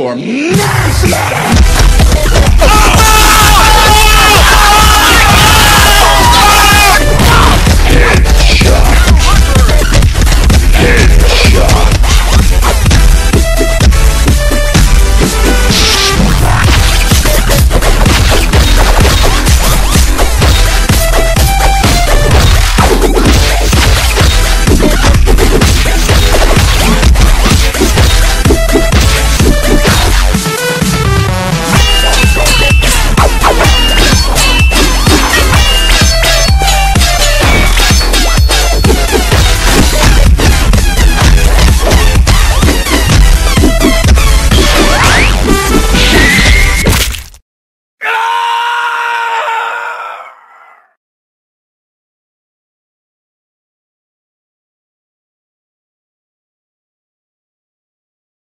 form.